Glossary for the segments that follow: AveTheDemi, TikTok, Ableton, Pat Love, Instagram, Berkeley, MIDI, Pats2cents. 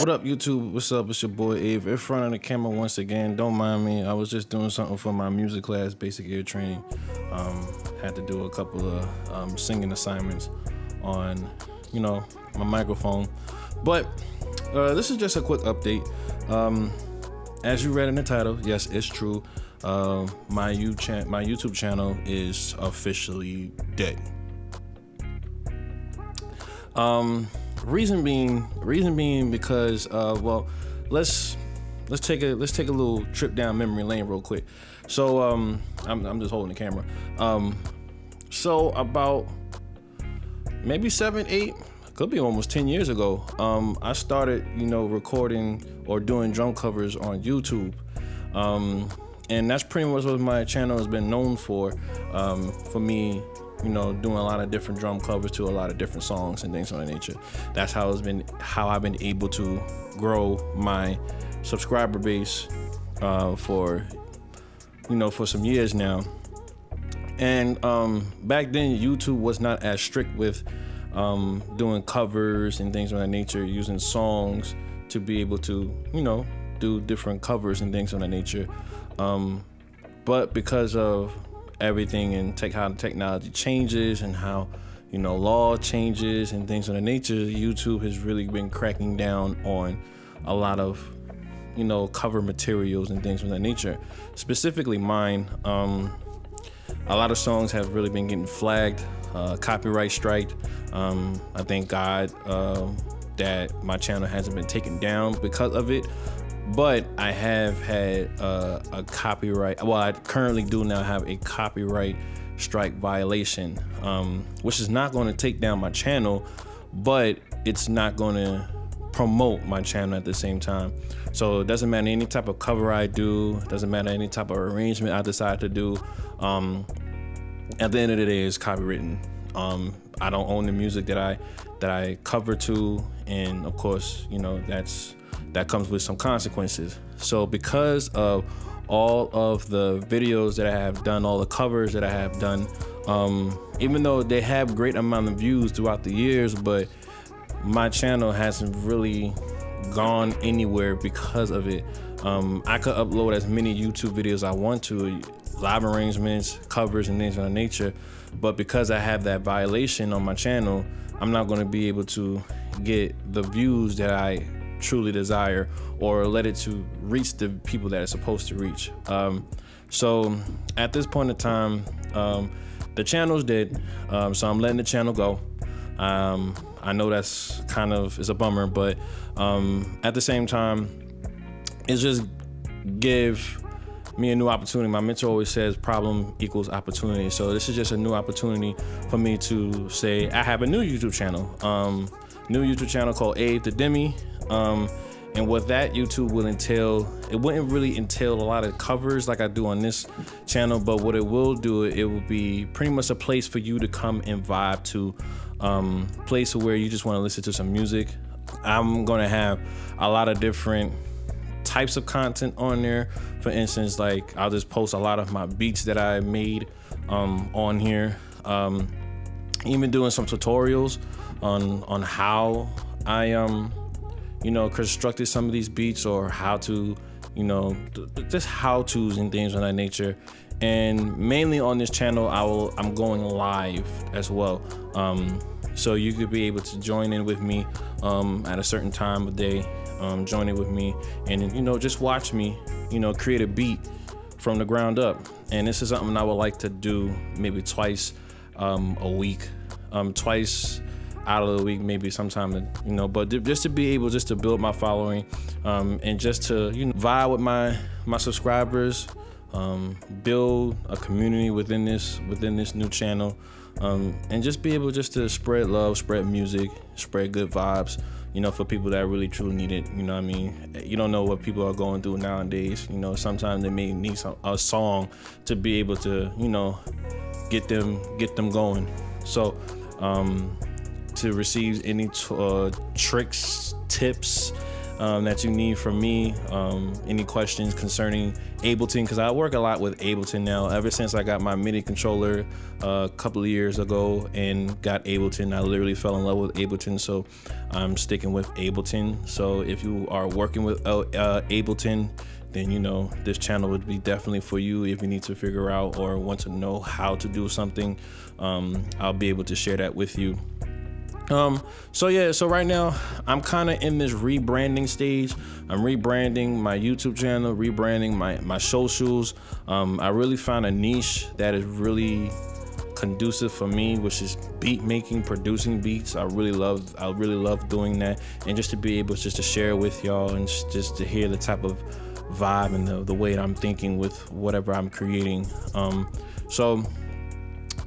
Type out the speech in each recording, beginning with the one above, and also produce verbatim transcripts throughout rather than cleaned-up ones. What up, YouTube? What's up? It's your boy Ave in front of the camera once again. Don't mind me. I was just doing something for my music class, basic ear training. Um, had to do a couple of um, singing assignments on, you know, my microphone. But uh, this is just a quick update. Um, as you read in the title, yes, it's true. Uh, my, you cha my YouTube channel is officially dead. Um... Reason being, reason being, because uh, well, let's let's take a let's take a little trip down memory lane real quick. So um, I'm I'm just holding the camera. Um, so about maybe seven, eight, could be almost ten years ago. Um, I started, you know, recording or doing drum covers on YouTube, um, and that's pretty much what my channel has been known for. Um, for me. You know, doing a lot of different drum covers to a lot of different songs and things of that nature. That's how it's been, how I've been able to grow my subscriber base uh, for, you know, for some years now. And um, back then, YouTube was not as strict with um, doing covers and things of that nature, using songs to be able to, you know, do different covers and things of that nature. Um, but because of everything and take how technology changes and how, you know, law changes and things of that nature, YouTube has really been cracking down on a lot of, you know, cover materials and things of that nature. Specifically mine, um, a lot of songs have really been getting flagged, uh, copyright striked. Um, I thank God uh, that my channel hasn't been taken down because of it. But I have had uh, a copyright, well, I currently do now have a copyright strike violation, um, which is not going to take down my channel, but it's not going to promote my channel at the same time. So it doesn't matter any type of cover I do, it doesn't matter any type of arrangement I decide to do. Um, at the end of the day, it's copywritten. Um, I don't own the music that I that I cover to, and of course, you know, that's that comes with some consequences. So because of all of the videos that I have done, all the covers that I have done, um, even though they have great amount of views throughout the years, but my channel hasn't really gone anywhere because of it. Um, I could upload as many YouTube videos as I want to, live arrangements, covers, and things of that nature, but because I have that violation on my channel, I'm not gonna be able to get the views that I truly desire or let it to reach the people that it's supposed to reach. Um, so at this point in time, um, the channel's dead, um, so I'm letting the channel go. Um, I know that's kind of, it's a bummer, but um, at the same time, it's just give me a new opportunity. My mentor always says problem equals opportunity. So this is just a new opportunity for me to say, I have a new YouTube channel, um, new YouTube channel called AveTheDemi. Um, and what that YouTube will entail, it wouldn't really entail a lot of covers like I do on this channel, but what it will do, it will be pretty much a place for you to come and vibe to, um, place where you just want to listen to some music. I'm going to have a lot of different types of content on there. For instance, like I'll just post a lot of my beats that I made, um, on here, um, even doing some tutorials on, on how I, um, you know, constructed some of these beats or how to, you know, just how to's and things of that nature. And mainly on this channel, I will, I'm going live as well. Um, so you could be able to join in with me um, at a certain time of day, um, join in with me and, you know, just watch me, you know, create a beat from the ground up. And this is something I would like to do maybe twice um, a week, um, twice out of the week, maybe sometime, you know, but just to be able just to build my following, um, and just to, you know, vibe with my, my subscribers, um, build a community within this, within this new channel, um, and just be able just to spread love, spread music, spread good vibes, you know, for people that really truly need it. You know what I mean? You don't know what people are going through nowadays. You know, sometimes they may need some, a song to be able to, you know, get them, get them going. So, um, to receive any uh, tricks, tips, um, that you need from me, um, any questions concerning Ableton, because I work a lot with Ableton now. Ever since I got my MIDI controller uh, a couple of years ago and got Ableton, I literally fell in love with Ableton, so I'm sticking with Ableton. So if you are working with uh, uh, Ableton, then, you know, this channel would be definitely for you if you need to figure out or want to know how to do something. Um, I'll be able to share that with you. Um, so yeah, so right now I'm kind of in this rebranding stage. I'm rebranding my YouTube channel, rebranding my, my socials. Um, I really found a niche that is really conducive for me, which is beat making, producing beats. I really love, I really love doing that. And just to be able just to share with y'all and just to hear the type of vibe and the, the way that I'm thinking with whatever I'm creating. Um, so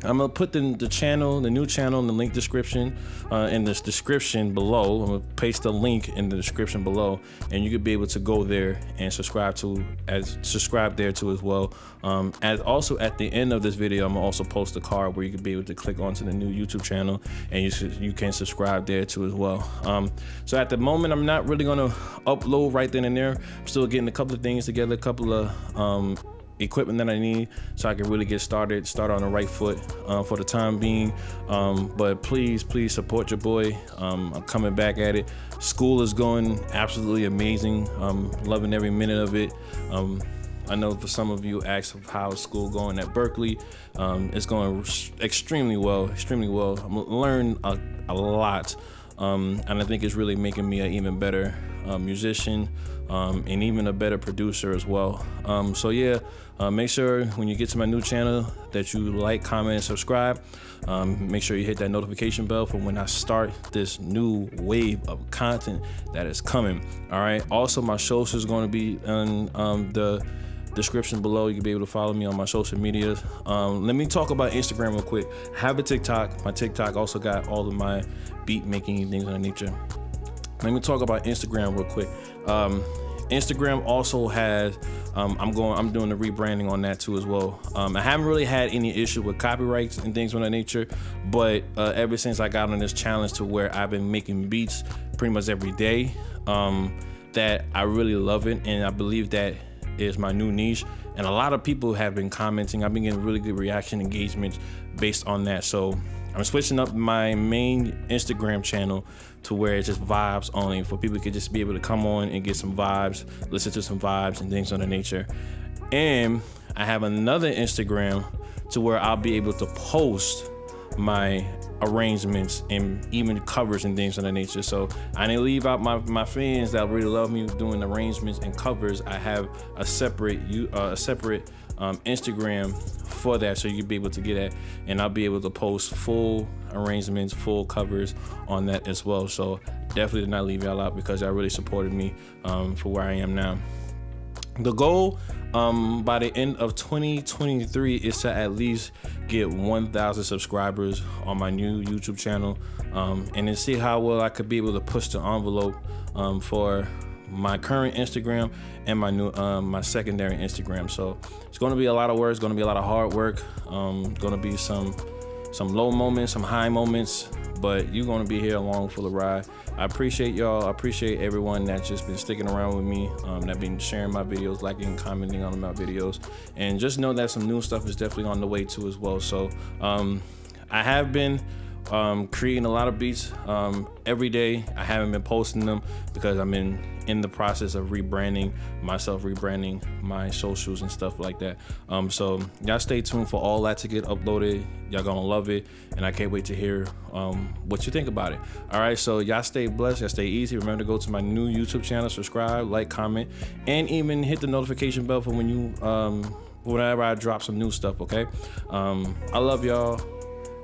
I'm gonna put the, the channel, the new channel in the link description, uh, in this description below. I'm gonna paste the link in the description below, and you could be able to go there and subscribe to as subscribe there too as well. Um, as also at the end of this video, I'm gonna also post a card where you could be able to click onto the new YouTube channel, and you you can subscribe there too as well. Um, so at the moment, I'm not really gonna upload right then and there. I'm still getting a couple of things together, a couple of um, equipment that I need so I can really get started start on the right foot uh, for the time being, um, but please please support your boy. um, I'm coming back at it. School is going absolutely amazing. I'm loving every minute of it. um, I know for some of you asked how is school going at Berkeley. Um, it's going extremely well, extremely well. I'm learning a, a lot, um, and I think it's really making me an even better uh, musician, Um, and even a better producer as well. Um, so yeah, uh, make sure when you get to my new channel that you like, comment, and subscribe. Um, make sure you hit that notification bell for when I start this new wave of content that is coming. All right. Also, my shows is going to be in um, the description below. You can be able to follow me on my social media. Um, let me talk about Instagram real quick. I have a TikTok. My TikTok also got all of my beat making and things of that nature. Let me talk about Instagram real quick. Um, Instagram also has, um, I'm going, I'm doing the rebranding on that too as well. Um, I haven't really had any issue with copyrights and things of that nature, but uh, ever since I got on this challenge to where I've been making beats pretty much every day, um, that I really love it, and I believe that is my new niche. And a lot of people have been commenting. I've been getting really good reaction engagements based on that. So I'm switching up my main Instagram channel to where it's just vibes only, for people to just be able to come on and get some vibes, listen to some vibes and things of that nature. And I have another Instagram to where I'll be able to post my arrangements and even covers and things of that nature. So I didn't leave out my, my fans that really love me doing arrangements and covers. I have a separate you uh, a separate um, Instagram for that, so you'll be able to get at, and I'll be able to post full arrangements, full covers on that as well. So definitely did not leave y'all out, because y'all really supported me um, for where I am now. The goal um, by the end of twenty twenty-three is to at least get one thousand subscribers on my new YouTube channel, um, and then see how well I could be able to push the envelope um, for my current Instagram and my new um, my secondary Instagram. So it's going to be a lot of work. It's going to be a lot of hard work. Um, going to be some some low moments, some high moments, but you're going to be here along for the ride. I appreciate y'all. I appreciate everyone that's just been sticking around with me, um, that been sharing my videos, liking, commenting on my videos, and just know that some new stuff is definitely on the way too as well. So um, I have been um, creating a lot of beats um, every day. I haven't been posting them because I'm in in the process of rebranding myself, rebranding my socials and stuff like that. Um, so y'all stay tuned for all that to get uploaded. Y'all gonna love it, and I can't wait to hear um, what you think about it. All right, so y'all stay blessed, y'all stay easy. Remember to go to my new YouTube channel, subscribe, like, comment, and even hit the notification bell for when you, um, whenever I drop some new stuff, okay? Um, I love y'all.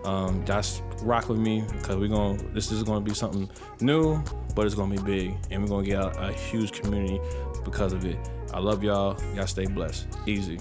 Um, just rock with me, because we're gonna, this is gonna be something new, but it's gonna be big, and we're gonna get a, a huge community because of it. I love y'all. Y'all stay blessed. Easy.